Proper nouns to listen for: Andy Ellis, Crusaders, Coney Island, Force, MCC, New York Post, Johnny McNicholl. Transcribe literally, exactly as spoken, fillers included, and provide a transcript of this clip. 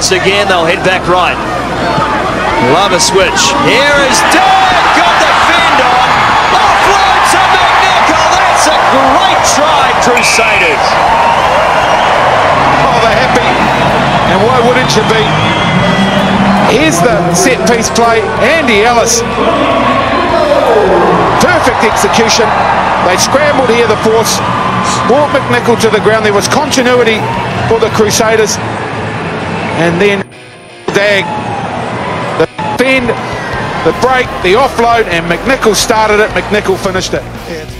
bounced again. They'll head back right. Love a switch. Here is Dad. Got the fend on. Offload to McNicholl. That's a great try, Crusaders. Oh, they're happy. And why wouldn't you be? Here's the set-piece play. Andy Ellis. Perfect execution. They scrambled here, the force. Brought McNicholl to the ground. There was continuity for the Crusaders. And then Dag. The bend, the break, the offload, and McNicholl started it, McNicholl finished it.